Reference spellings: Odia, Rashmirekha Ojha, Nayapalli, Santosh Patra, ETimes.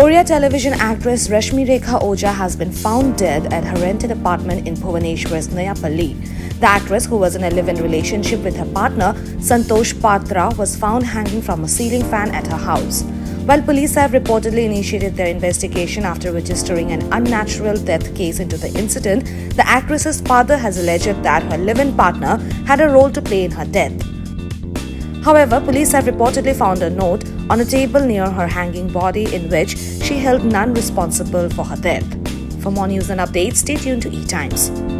Odia television actress Rashmirekha Ojha has been found dead at her rented apartment in Bhubaneswar's Nayapalli. The actress, who was in a live-in relationship with her partner Santosh Patra, was found hanging from a ceiling fan at her house. While police have reportedly initiated their investigation after registering an unnatural death case into the incident, the actress's father has alleged that her live-in partner had a role to play in her death. However, police have reportedly found a note on a table near her hanging body in which she held none responsible for her death. For more news and updates, stay tuned to ETimes.